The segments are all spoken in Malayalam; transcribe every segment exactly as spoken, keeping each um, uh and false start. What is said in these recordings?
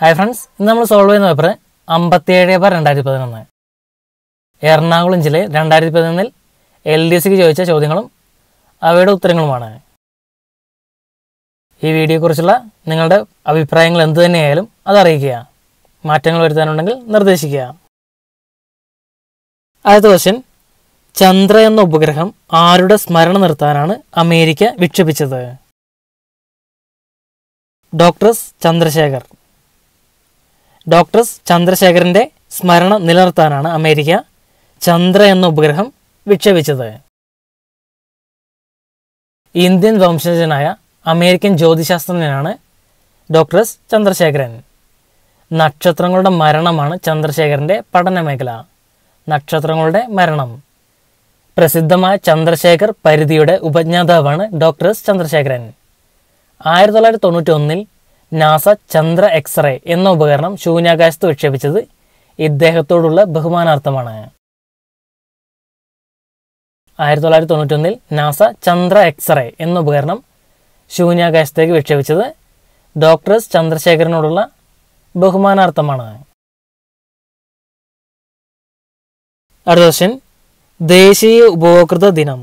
Hi friends, we will solve the paper fifty-seven by twenty eleven. Ernakulam Jillayil twenty eleven il L D C ku choyicha chodyangalum avayude utterangalum aanu. Ee video kurichulla ningalude abhiprayangal endu thanne ayalum adu ariyikkuka. Maatangal varuthanundengil nirdeshikkuka. Adutha question Chandra enna upagraham aarude smarana nirthanaanu America vikshipichathu? Doctor Chandrasekhar. Doctor Chandrasekharinte Smarana Nilarthanaanu America Chandra enna upagraham vikshipichathu. Indian Vamshajanaya American Jyotishashtrananu Doctor Chandrasekharan. Nakshatrangalude Maranamanu Chandrasekharinte Padanamekala. Nakshatrangalude Maranam. Prasiddhamaya Chandrasekhar Paridhiyude Upajnathavanu Doctor Chandrasekharan. nineteen ninety-one il NASA Chandra X-ray enna ഉപകരണം ശൂന്യാകാശത്ത് വിക്ഷേപിച്ചത് ഇദ്ദേഹത്തോടുള്ള ബഹുമാനാർത്ഥമാണ്. nineteen ninety-one il NASA Chandra X-ray enna ഉപകരണം ശൂന്യാകാശത്തേക്ക് വിക്ഷേപിച്ചത് ഡോക്ടർ ചന്ദ്രശേഖരനോടുള്ള ബഹുമാനാർത്ഥമാണ്. അടുത്ത ക്വസ്റ്റ്യൻ ദേശീയ ഉപഭോക്തൃ ദിനം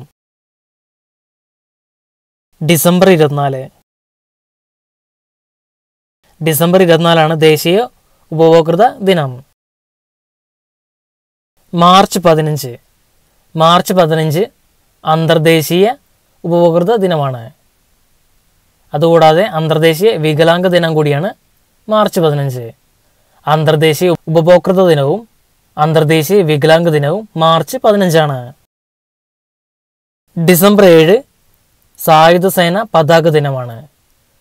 ഡിസംബർ ഇരുപത്തിനാല്. December twenty-fourth ആണ് ദേശീയ ഉപഭോക്തൃ ദിനം. March fifteenth March fifteenth അന്തർദേശീയ ഉപഭോക്തൃ ദിനമാണ്. അതുകൂടാതെ അന്തർദേശീയ വികലാംഗ ദിനം കൂടിയാണ് March fifteenth. അന്തർദേശീയ ഉപഭോക്തൃ ദിനവും അന്തർദേശീയ വികലാംഗ ദിനവും March fifteenth ആണ്. December seventh സായുധ സേന പതാക ദിനമാണ്.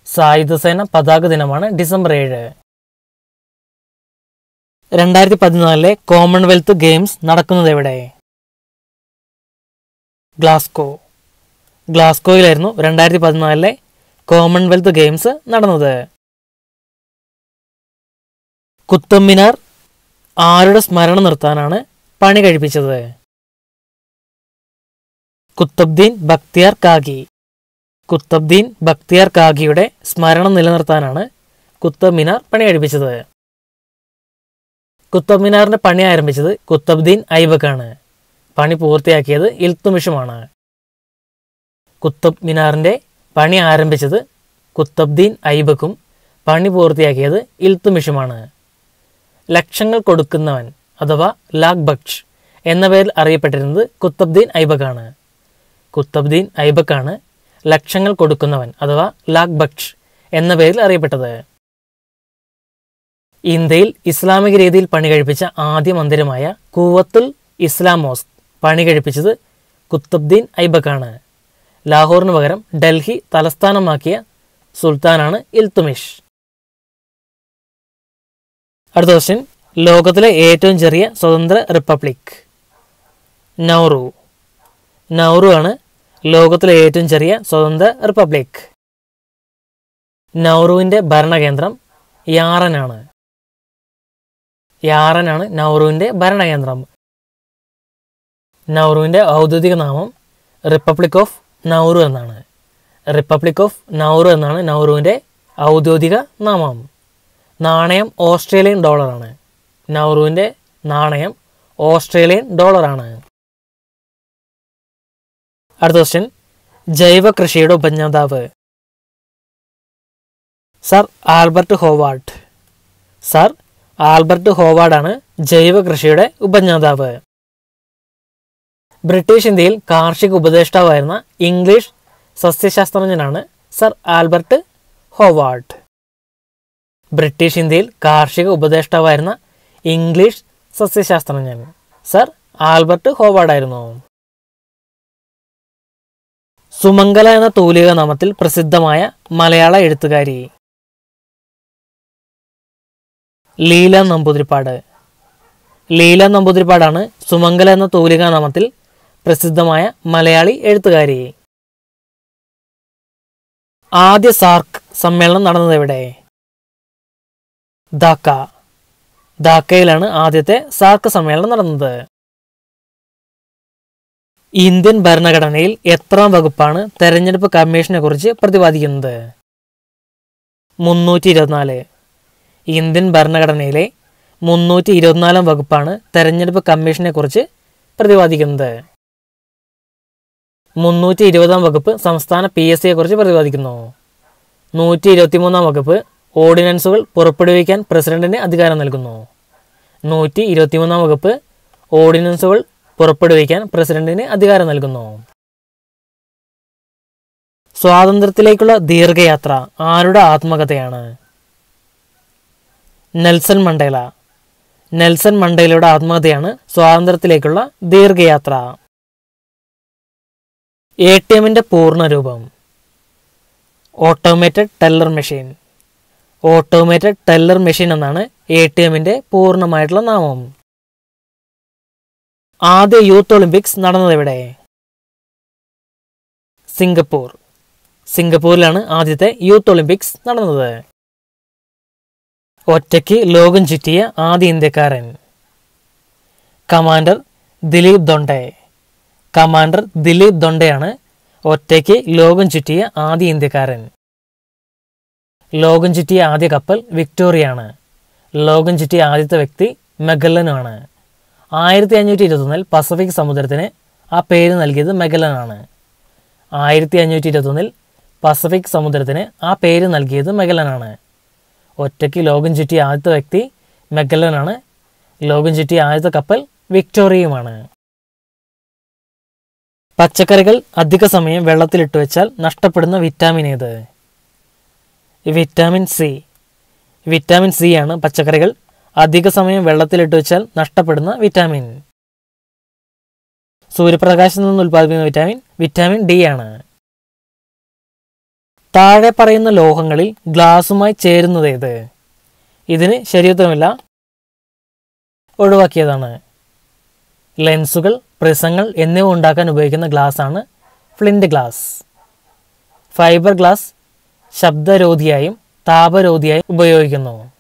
Sayudha Sena Padaga Dinamana, December eighth. twenty fourteen Commonwealth Games Nadakkunnu Evide? Glasgow. Glasgow ilayirunnu twenty fourteen Commonwealth Games nadannathu. Qutb Minar aarude smarana nirthanaanu pani kazhippichathu? Qutb-ud-din Bakhtiyar Kagi. Qutb-ud-din Bakhtiyar Kagiyude സ്മരണം നിലനിർത്താനാണ് Qutub Minar പണി കഴിപ്പിച്ചത്. കുത്തബ് മിനാറിന്റെ പണി ആരംഭിച്ചത് ഖുത്ബുദ്ദീൻ ഐബക് ആണ്. പണി പൂർത്തിയാക്കിയത് ഇൽത്തുമിഷുമാണ്. കുത്തബ് മിനാറിന്റെ പണി ആരംഭിച്ചത് ഖുത്ബുദ്ദീൻ ഐബകും പണി പൂർത്തിയാക്കിയത് ഇൽത്തുമിഷുമാണ്. ലക്ഷങ്ങൾ കൊടുക്കുന്നവൻ അഥവാ ലാഖ് ബഖ്ഷ് എന്ന പേരിൽ അറിയപ്പെട്ടിരുന്നത് ഖുത്ബുദ്ദീൻ ഐബക് ആണ്. ഖുത്ബുദ്ദീൻ ഐബക് ആണ് ലക്ഷങ്ങൾ കൊടുക്കുന്നവൻ അഥവാ ലാഖ് ബഖ്ഷ് എന്ന പേരിൽ അറിയപ്പെട്ടത്. ഇന്ത്യയിൽ ഇസ്ലാമിക രീതിയിൽ പണി കഴിപ്പിച്ച ആദ്യ മന്ദിരമായ കൂവത്തുൽ ഇസ്ലാം മോസ്ക് പണി കഴിപ്പിച്ചത് ഖുത്ബുദ്ദീൻ ഐബക് ആണ്. ലാഹോറിന് പകരം ഡൽഹി തലസ്ഥാനമാക്കിയ സുൽത്താനാണ് ഇൽത്തുമിഷ്. അടുത്ത ക്വസ്റ്റ്യൻ ലോകത്തിലെ ഏറ്റവും ചെറിയ സ്വതന്ത്ര റിപ്പബ്ലിക്? നൗറു. നൗറു ആണ് ലോകത്തിലെ ഏറ്റവും ചെറിയ സ്വതന്ത്ര റിപ്പബ്ലിക്. നൗറുവിൻ്റെ ഭരണകേന്ദ്രം യാറനാണ്. യാറനാണ് നൗറുവിൻ്റെ ഭരണകേന്ദ്രം. നൗറുവിൻ്റെ ഔദ്യോഗിക നാമം റിപ്പബ്ലിക് ഓഫ് നൗറു എന്നാണ്. റിപ്പബ്ലിക് ഓഫ് നൗറു എന്നാണ് നൗറുവിൻ്റെ ഔദ്യോഗിക നാമം. നാണയം ഓസ്ട്രേലിയൻ ഡോളറാണ്. നൗറുവിൻ്റെ നാണയം ഓസ്ട്രേലിയൻ ഡോളറാണ്. അടുത്ത ക്വസ്റ്റ്യൻ ജൈവ കൃഷിയുടെ ഉപജ്ഞാതാവ്? Sir Albert Howard. Sir Albert ഹോവാർഡാണ് ജൈവ കൃഷിയുടെ ഉപജ്ഞാതാവ്. ബ്രിട്ടീഷ് ഇന്ത്യയിൽ കാർഷിക ഉപദേഷ്ടാവായിരുന്ന ഇംഗ്ലീഷ് സസ്യശാസ്ത്രജ്ഞനാണ് സർ ആൽബർട്ട് ഹോവാർഡ്. ബ്രിട്ടീഷ് ഇന്ത്യയിൽ കാർഷിക ഉപദേഷ്ടാവായിരുന്ന ഇംഗ്ലീഷ് സസ്യശാസ്ത്രജ്ഞൻ സർ ആൽബർട്ട് ഹോവാർഡായിരുന്നു. സുമംഗല എന്ന തൂലിക നാമത്തിൽ പ്രസിദ്ധമായ മലയാള എഴുത്തുകാരി? ലീല നമ്പൂതിരിപ്പാട്. ലീല നമ്പൂതിരിപ്പാടാണ് സുമംഗല എന്ന തൂലിക നാമത്തിൽ പ്രസിദ്ധമായ മലയാളി എഴുത്തുകാരി. ആദ്യ സാർക്ക് സമ്മേളനം നടന്നത് എവിടെ? ധാക്ക. ധാക്കയിലാണ് ആദ്യത്തെ സാർക്ക് സമ്മേളനം നടന്നത്. Indian Barnagadanail, Etram Vagupana, Terranjap Kamishna Gurje, Pradivadinde Munuti Radnale Indian Barnagadanaile, Munuti Radnala Vagupana, Terranjap Kamishna Gurje, Pradivadinde Munuti Radam Vagup, Samstana P S A Gurje Pradivadino Nuti Ratimona Vagup, Ordinance Purpudican, President Adgaranalguno Nuti Ratimona Vagup, Ordinance Purpudican, President Adgaranalguno Swadandratilecula Dirgayatra, Aruda Atmagatayana Nelson Mandela Nelson Mandela Atmadayana, Swadandratilecula Dirgayatra A T M in the Purna Rubam Automated Teller Machine Automated Teller Machine annana A T M in the Purna Maitla Namam Are the Youth Olympics Nadanavade Singapore Singapore Lana Adite Youth Olympics Nadanade Ottaki Logan Chitia Adi in the Karen Commander Dilip Donde Commander Dilip Dondeana Ottaki Logan Chitia Adi in the Karen Logan Chitia Adi couple Victoriana Logan Chitia Adita Victi Magellanana fifteen fifty-two-il Pacific സമുദ്രത്തിനെ ആ പേര് നൽകിയത് മഗല്ലൻ ആണ് fifteen fifty-two-il പസഫിക് സമുദ്രത്തിനെ ആ പേര് നൽകിയത് മഗല്ലൻ ആണ് ഒറ്റയ്ക്ക് ലോഗൻ ചുറ്റിയ ആദ്യത്തെ വ്യക്തി മഗല്ലൻ ആണ് ലോഗൻ ചുറ്റിയ ആദ്യത്തെ കപ്പൽ വിക്ടോറിയയാണ് പച്ചക്കറികൾ അധിക സമയം വെള്ളത്തിൽ ഇട്ടു വെച്ചാൽ നഷ്ടപ്പെടുന്ന വിറ്റാമിൻ ഏത് വിറ്റാമിൻ സി വിറ്റാമിൻ സി ആണ് പച്ചക്കറികൾ Adhika Samayam Velatil Duchal, Nashtapadana, Vitamin Suri Prakashan Ulpadina Vitamin, Vitamin D. Anna Tade Parina Lohangali, Glassumai Chernu de Idini, Sheriutamilla Odovakadana Lensugal, Presangal, Enne Undakan Waken the Glass Anna, Flint Glass Fiber Glass Shabda Rodiaim, Taba Rodiaim, Boyogano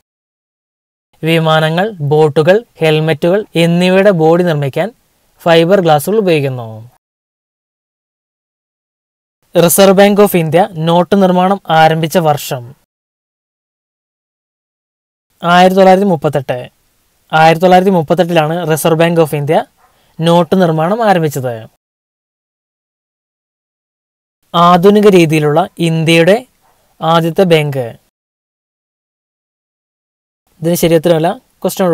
Vimanangal, boatugal, helmetugal, ennivayude board nirmikkan, fiber glassul ubhayikkunnu. Reserve Bank of India, note nirmanam aarambicha varsham. nineteen thirty-eight. nineteen thirty-eight ilana Reserve Bank of India, note nirmanam aarambichathu. Aadhunika reethiyilulla Indiyude aadyathe bank. This is the question.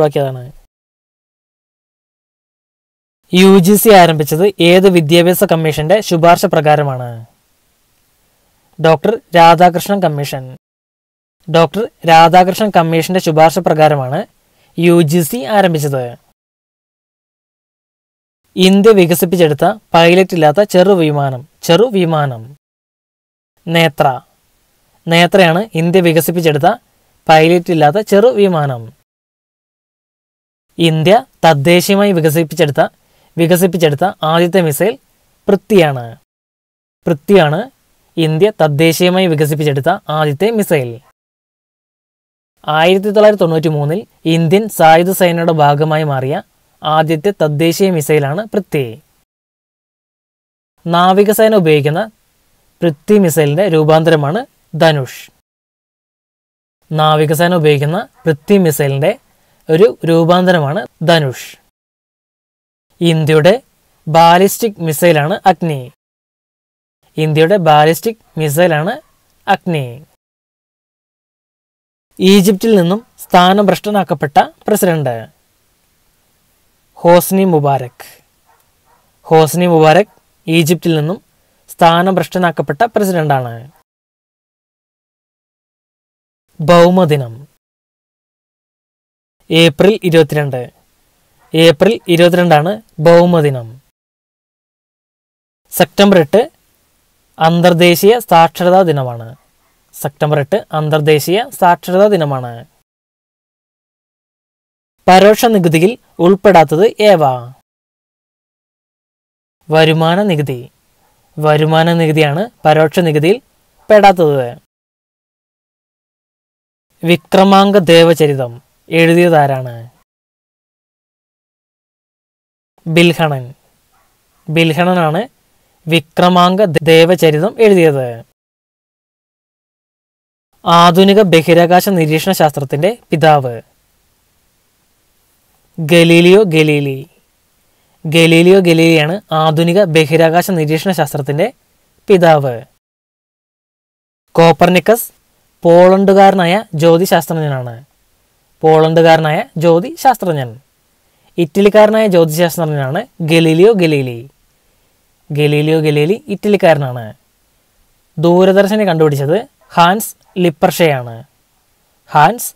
U G C Arambichas, A. the Vidyavasa Commission, Shubharsha Pragaramana. Doctor Radhakrishnan Commission. Doctor Radhakrishnan Commission, Shubharsha Pragaramana. U G C Arambichas. In the Vigasipichata, Pilot Lata, Cheru Vimanam. Cheru Vimanam. Netra. Netrana, in the Vigasipichata. Pilot Lata Cheru Vimanam India Tadeshima Vigasipichata Vigasipichata Adita Missile Prithiana Prithiana India Tadeshima Vigasipichata Adita Missile nineteen ninety-three Indian Sayuda Sainada Bhagamai Maria Adita Tadeshi Missileana Prithi Navigasano Begana Prithi Missile Rubandramana Danush നാവികസേന ഉപയോഗിക്കുന്ന പൃഥ്വി മിസൈലിന്റെ ഒരു രൂപാന്തരമാണ് ധനുഷ്. ഇന്ത്യയുടെ ബാലിസ്റ്റിക് മിസൈലാണ് അഗ്നി. ഇന്ത്യയുടെ ബാലിസ്റ്റിക് മിസൈലാണ് അഗ്നി. ഈജിപ്തിൽ നിന്നും സ്ഥാനഭ്രഷ്ടനാക്കപ്പെട്ട president Hosni Mubarak. Hosni Mubarak ഈജിപ്തിൽ നിന്നും സ്ഥാനഭ്രഷ്ടനാക്കപ്പെട്ട പ്രസിഡന്റാണ്. Baumadinam April twenty-two April twenty-two ആണ് Baumadinam September eight അന്തർദേശീയ സാക്ഷരതാ ദിനമാണ് September eight അന്തർദേശീയ സാക്ഷരതാ ദിനമാണ് പരോക്ഷ നികുതിയിൽ ഉൾപ്പെടാത്തത് ഏവ വരുമാന നികുതി വരുമാന നികുതിയാണ് പരോക്ഷ നികുതിയിൽ പെടാത്തത് Vikramanga Devacharitam എഴുതിയതാരാണ് ബിൽഹണൻ ബിൽഹണനാണ് വിക്രമാംഗ ദേവചരിതം എഴുതിയത്. ആധുനിക ബഹിരാകാശ നിരീക്ഷണ ശാസ്ത്രത്തിൻ്റെ പിതാവ് ഗലീലിയോ ഗലീലി. ഗലീലിയോ ഗലീലിയാണ് ആധുനിക ബഹിരാകാശ നിരീക്ഷണ ശാസ്ത്രത്തിൻ്റെ പിതാവ്. കോപ്പർനിക്കസ് പോളണ്ടുകാരനായ ജ്യോതിശാസ്ത്രജ്ഞനാണ്. പോളണ്ടുകാരനായ ജ്യോതിശാസ്ത്രജ്ഞൻ ഇറ്റലിക്കാരനായ ജ്യോതിശാസ്ത്രജ്ഞനാണ് ഗലീലിയോ ഗലീലി. ഗലീലിയോ ഗലീലി ഇറ്റലിക്കാരനാണ്. ദൂരദർശനെ കണ്ടുപിടിച്ചത് ഹാൻസ് ലിപ്പർഷെയാണ്. ഹാൻസ്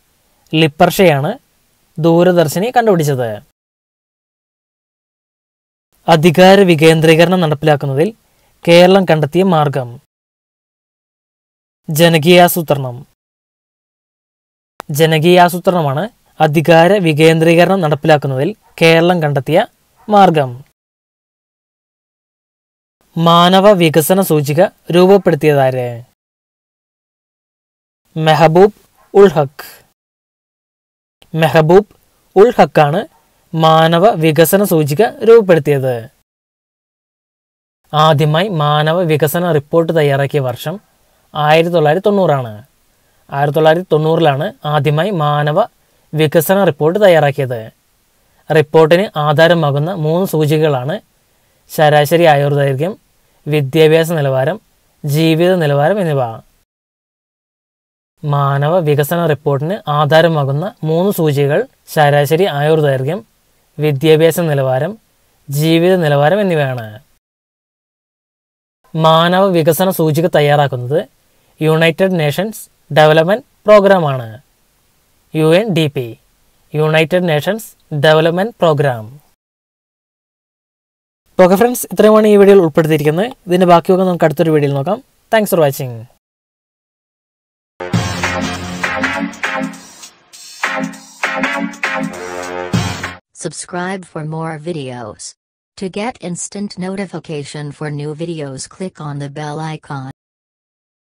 ലിപ്പർഷെയാണ് ദൂരദർശനെ കണ്ടുപിടിച്ചത്. അധികാര വികേന്ദ്രീകരണം നടപ്പിലാക്കുന്നതിൽ കേരളം കണ്ടെത്തിയ മാർഗം ജനകീയാസൂത്രണം. ജനകീയാസൂത്രണമാണ് അധികാര വികേന്ദ്രീകരണം നടപ്പിലാക്കുന്നതിൽ കേരളം കണ്ടെത്തിയ മാർഗം. മാനവ വികസന സൂചിക രൂപപ്പെടുത്തിയതാര്? മെഹബൂബ് ഉൽ ഹഖ്. മെഹബൂബ് ഉൽ ഹഖാണ് മാനവ വികസന സൂചിക രൂപപ്പെടുത്തിയത്. ആദ്യമായി മാനവ വികസന റിപ്പോർട്ട് തയ്യാറാക്കിയ വർഷം ആയിരത്തി തൊള്ളായിരത്തി തൊണ്ണൂറാണ്. ആയിരത്തി തൊള്ളായിരത്തി തൊണ്ണൂറിലാണ് ആദ്യമായി മാനവ വികസന റിപ്പോർട്ട് തയ്യാറാക്കിയത്. റിപ്പോർട്ടിന് ആധാരമാകുന്ന മൂന്ന് സൂചികകളാണ് ശരാശരി ആയുർദൈർഘ്യം, വിദ്യാഭ്യാസ നിലവാരം, ജീവിത നിലവാരം എന്നിവ. മാനവ വികസന റിപ്പോർട്ടിന് ആധാരമാകുന്ന മൂന്ന് സൂചികകൾ ശരാശരി ആയുർദൈർഘ്യം, വിദ്യാഭ്യാസ നിലവാരം, ജീവിത നിലവാരം എന്നിവയാണ്. മാനവ വികസന സൂചിക തയ്യാറാക്കുന്നത് യുണൈറ്റഡ് നേഷൻസ് ഡെവലപ്മെൻറ്റ് പ്രോഗ്രാമാണ്. U N D P, United Nations development programme. Okay friends, ഇത്രയുമാണ് ഈ വീഡിയോയിൽ ഉൾപ്പെടുത്തിയിരിക്കുന്നത്. ഇതിൻ്റെ ബാക്കിയൊക്കെ നമുക്ക് അടുത്തൊരു വീഡിയോയിൽ നോക്കാം. Thanks for watching. Subscribe for more videos. To get instant notification for new videos, click on the bell icon.